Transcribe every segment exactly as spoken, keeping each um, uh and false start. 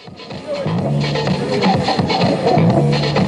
I'm not going to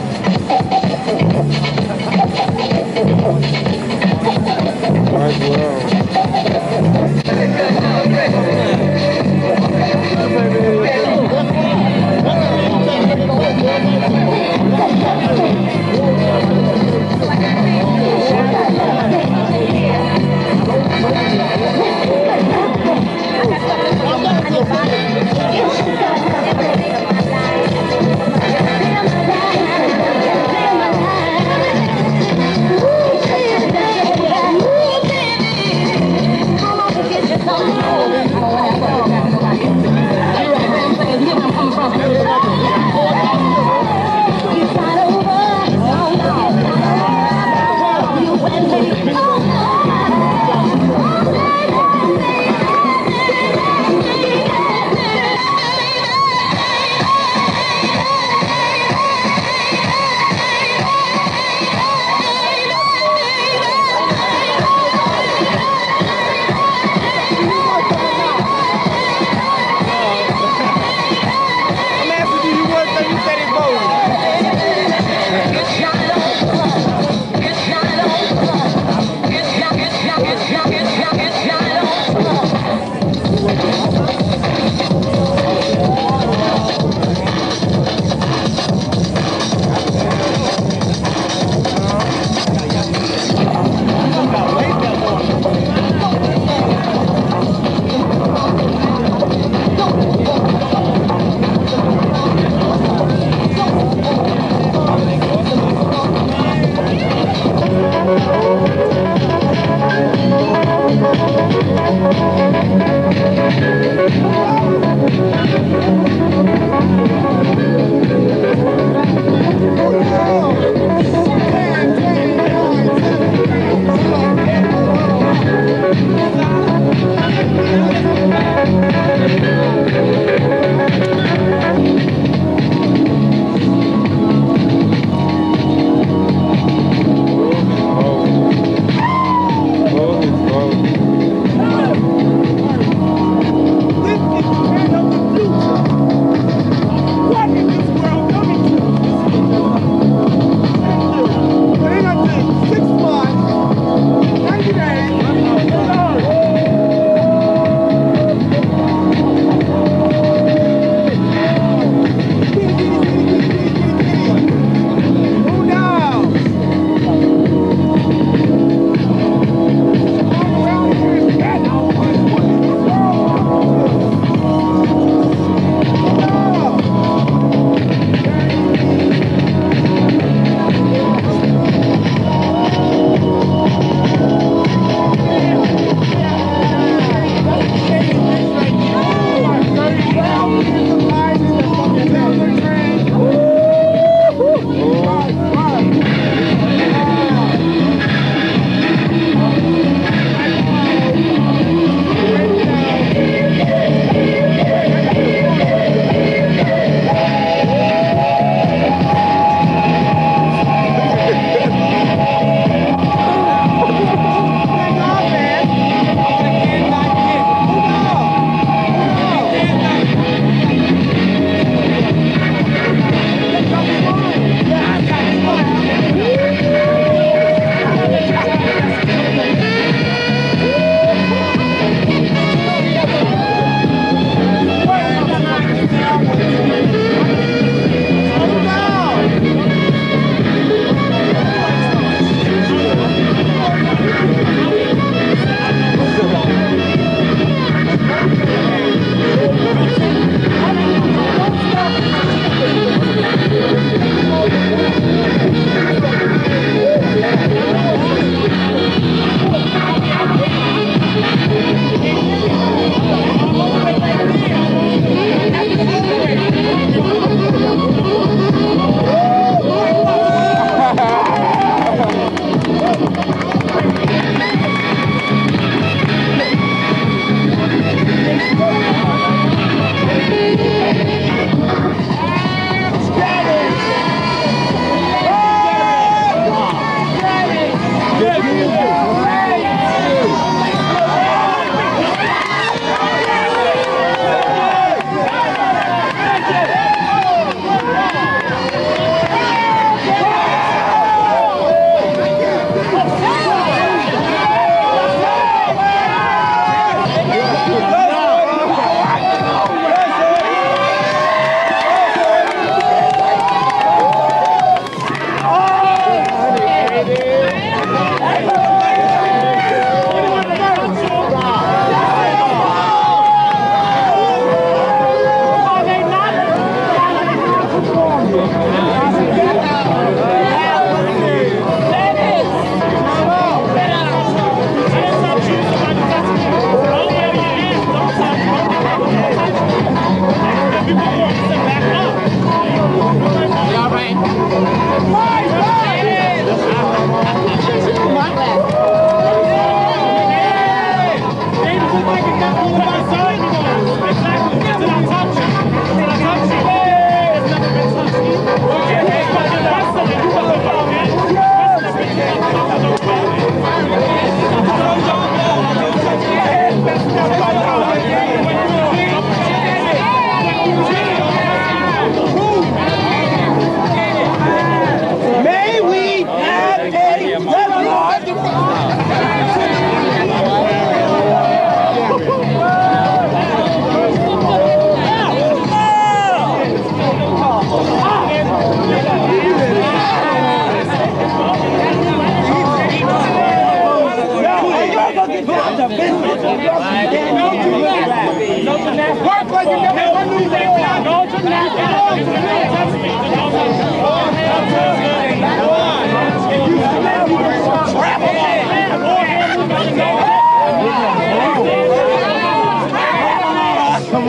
Come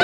on,